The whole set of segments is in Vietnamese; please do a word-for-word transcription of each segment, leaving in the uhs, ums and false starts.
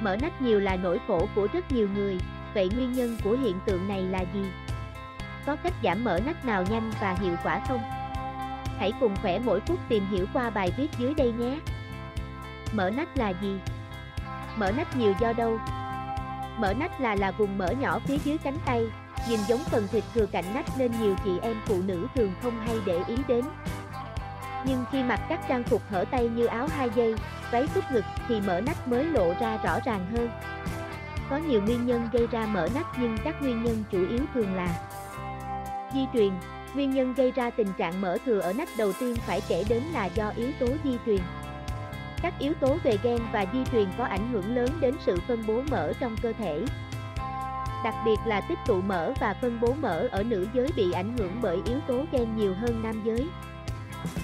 Mỡ nách nhiều là nỗi khổ của rất nhiều người, vậy nguyên nhân của hiện tượng này là gì? Có cách giảm mỡ nách nào nhanh và hiệu quả không? Hãy cùng Khỏe Mỗi Phút tìm hiểu qua bài viết dưới đây nhé! Mỡ nách là gì? Mỡ nách nhiều do đâu? Mỡ nách là là vùng mỡ nhỏ phía dưới cánh tay, nhìn giống phần thịt thừa cạnh nách nên nhiều chị em phụ nữ thường không hay để ý đến. Nhưng khi mặc các trang phục hở tay như áo hai dây, váy cúp ngực thì mỡ nách mới lộ ra rõ ràng hơn. Có nhiều nguyên nhân gây ra mỡ nách nhưng các nguyên nhân chủ yếu thường là di truyền. Nguyên nhân gây ra tình trạng mỡ thừa ở nách đầu tiên phải kể đến là do yếu tố di truyền. Các yếu tố về gen và di truyền có ảnh hưởng lớn đến sự phân bố mỡ trong cơ thể. Đặc biệt là tích tụ mỡ và phân bố mỡ ở nữ giới bị ảnh hưởng bởi yếu tố gen nhiều hơn nam giới.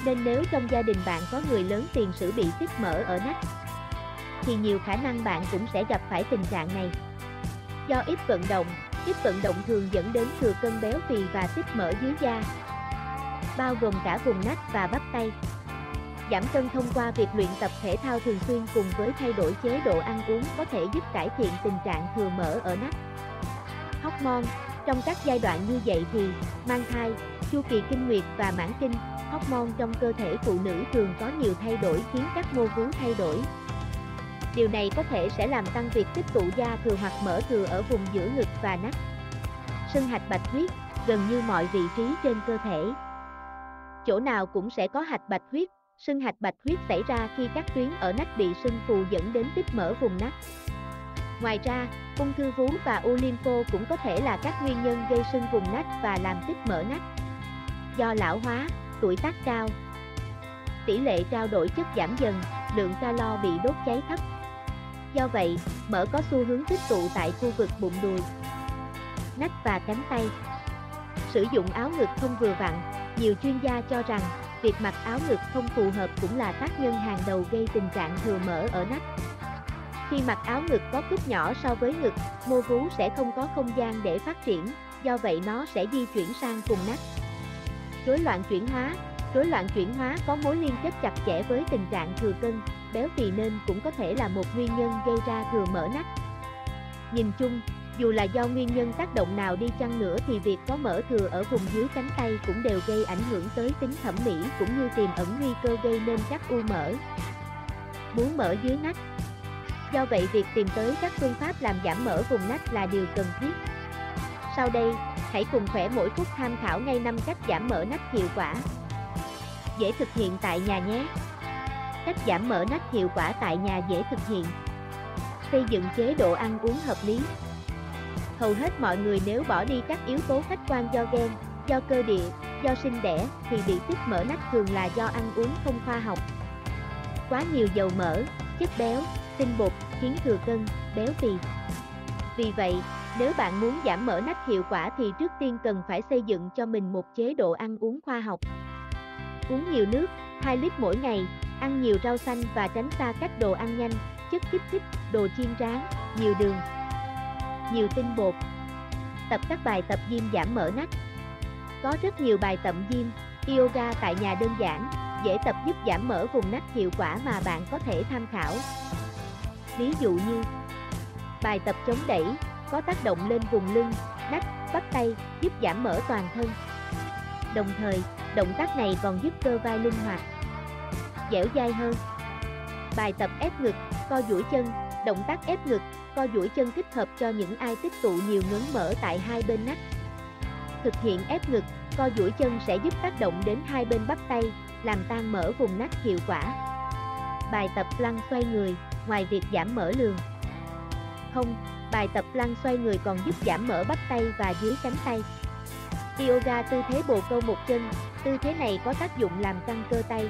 Nên nếu trong gia đình bạn có người lớn tiền sử bị tích mỡ ở nách, thì nhiều khả năng bạn cũng sẽ gặp phải tình trạng này. Do ít vận động, ít vận động thường dẫn đến thừa cân béo phì và tích mỡ dưới da, bao gồm cả vùng nách và bắp tay. Giảm cân thông qua việc luyện tập thể thao thường xuyên cùng với thay đổi chế độ ăn uống có thể giúp cải thiện tình trạng thừa mỡ ở nách. Hormone. Trong các giai đoạn như vậy thì mang thai, chu kỳ kinh nguyệt và mãn kinh, hormone trong cơ thể phụ nữ thường có nhiều thay đổi khiến các mô vú thay đổi. Điều này có thể sẽ làm tăng việc tích tụ da thừa hoặc mỡ thừa ở vùng giữa ngực và nách. Sưng hạch bạch huyết, gần như mọi vị trí trên cơ thể, chỗ nào cũng sẽ có hạch bạch huyết. Sưng hạch bạch huyết xảy ra khi các tuyến ở nách bị sưng phù dẫn đến tích mỡ vùng nách. Ngoài ra, ung thư vú và u lympho cũng có thể là các nguyên nhân gây sưng vùng nách và làm tích mỡ nách. Do lão hóa, tuổi tác cao, tỷ lệ trao đổi chất giảm dần, lượng calo bị đốt cháy thấp. Do vậy, mỡ có xu hướng tích tụ tại khu vực bụng đùi, nách và cánh tay. Sử dụng áo ngực không vừa vặn, nhiều chuyên gia cho rằng việc mặc áo ngực không phù hợp cũng là tác nhân hàng đầu gây tình trạng thừa mỡ ở nách. Khi mặc áo ngực có cúp nhỏ so với ngực, mô vú sẽ không có không gian để phát triển, do vậy nó sẽ di chuyển sang vùng nách. Rối loạn chuyển hóa. Rối loạn chuyển hóa có mối liên kết chặt chẽ với tình trạng thừa cân, béo phì nên cũng có thể là một nguyên nhân gây ra thừa mỡ nách. Nhìn chung, dù là do nguyên nhân tác động nào đi chăng nữa thì việc có mỡ thừa ở vùng dưới cánh tay cũng đều gây ảnh hưởng tới tính thẩm mỹ cũng như tiềm ẩn nguy cơ gây nên các u mỡ, bú mỡ dưới nách. Do vậy, việc tìm tới các phương pháp làm giảm mỡ vùng nách là điều cần thiết. Sau đây, hãy cùng Khỏe Mỗi Phút tham khảo ngay năm cách giảm mỡ nách hiệu quả, dễ thực hiện tại nhà nhé! Cách giảm mỡ nách hiệu quả tại nhà dễ thực hiện. Xây dựng chế độ ăn uống hợp lý. Hầu hết mọi người nếu bỏ đi các yếu tố khách quan do gen, do cơ địa, do sinh đẻ thì bị tích mỡ nách thường là do ăn uống không khoa học. Quá nhiều dầu mỡ, chất béo, tinh bột khiến thừa cân, béo phì. Vì vậy, nếu bạn muốn giảm mỡ nách hiệu quả thì trước tiên cần phải xây dựng cho mình một chế độ ăn uống khoa học. Uống nhiều nước, hai lít mỗi ngày, ăn nhiều rau xanh và tránh xa các đồ ăn nhanh, chất kích thích, đồ chiên rán, nhiều đường, nhiều tinh bột. Tập các bài tập gym giảm mỡ nách. Có rất nhiều bài tập gym, yoga tại nhà đơn giản, dễ tập giúp giảm mỡ vùng nách hiệu quả mà bạn có thể tham khảo. Ví dụ như bài tập chống đẩy có tác động lên vùng lưng, nách, bắp tay, giúp giảm mỡ toàn thân. Đồng thời, động tác này còn giúp cơ vai linh hoạt, dẻo dai hơn. Bài tập ép ngực, co duỗi chân. Động tác ép ngực, co duỗi chân thích hợp cho những ai tích tụ nhiều ngấn mỡ tại hai bên nách. Thực hiện ép ngực, co duỗi chân sẽ giúp tác động đến hai bên bắp tay, làm tan mỡ vùng nách hiệu quả. Bài tập lăn xoay người, ngoài việc giảm mỡ lường không, bài tập lăn xoay người còn giúp giảm mỡ bắp tay và dưới cánh tay. Yoga tư thế bồ câu một chân, tư thế này có tác dụng làm căng cơ tay,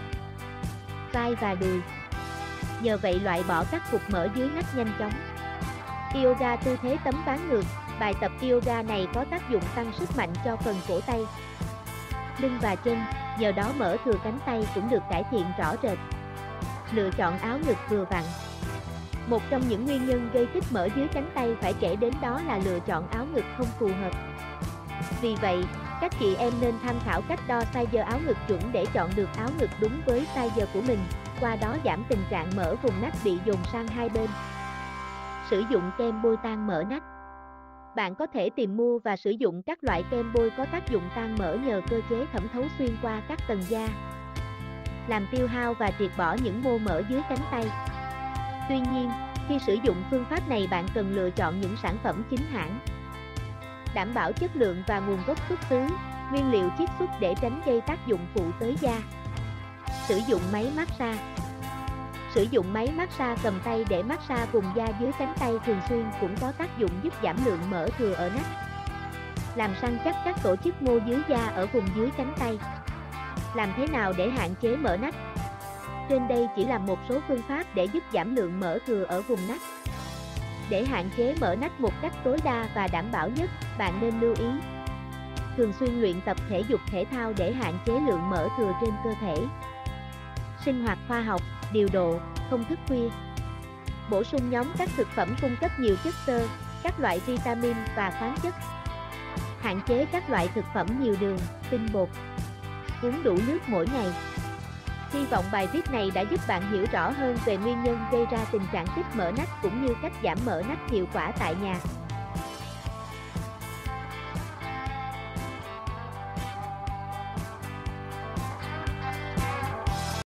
vai và đùi. Nhờ vậy loại bỏ các cục mỡ dưới nách nhanh chóng. Yoga tư thế tấm ván ngược, bài tập yoga này có tác dụng tăng sức mạnh cho phần cổ tay, lưng và chân, nhờ đó mỡ thừa cánh tay cũng được cải thiện rõ rệt. Lựa chọn áo ngực vừa vặn. Một trong những nguyên nhân gây tích mỡ dưới cánh tay phải kể đến đó là lựa chọn áo ngực không phù hợp. Vì vậy, các chị em nên tham khảo cách đo size áo ngực chuẩn để chọn được áo ngực đúng với size của mình, qua đó giảm tình trạng mỡ vùng nách bị dồn sang hai bên. Sử dụng kem bôi tan mỡ nách. Bạn có thể tìm mua và sử dụng các loại kem bôi có tác dụng tan mỡ nhờ cơ chế thẩm thấu xuyên qua các tầng da, làm tiêu hao và triệt bỏ những mô mỡ dưới cánh tay. Tuy nhiên, khi sử dụng phương pháp này bạn cần lựa chọn những sản phẩm chính hãng, đảm bảo chất lượng và nguồn gốc xuất xứ, nguyên liệu chiết xuất để tránh gây tác dụng phụ tới da. Sử dụng máy massage. Sử dụng máy massage cầm tay để massage vùng da dưới cánh tay thường xuyên cũng có tác dụng giúp giảm lượng mỡ thừa ở nách, làm săn chắc các tổ chức mô dưới da ở vùng dưới cánh tay. Làm thế nào để hạn chế mỡ nách? Trên đây chỉ là một số phương pháp để giúp giảm lượng mỡ thừa ở vùng nách. Để hạn chế mỡ nách một cách tối đa và đảm bảo nhất, bạn nên lưu ý thường xuyên luyện tập thể dục thể thao để hạn chế lượng mỡ thừa trên cơ thể. Sinh hoạt khoa học, điều độ, không thức khuya. Bổ sung nhóm các thực phẩm cung cấp nhiều chất xơ, các loại vitamin và khoáng chất. Hạn chế các loại thực phẩm nhiều đường, tinh bột. Uống đủ nước mỗi ngày. Hy vọng bài viết này đã giúp bạn hiểu rõ hơn về nguyên nhân gây ra tình trạng tích mỡ nách cũng như cách giảm mỡ nách hiệu quả tại nhà.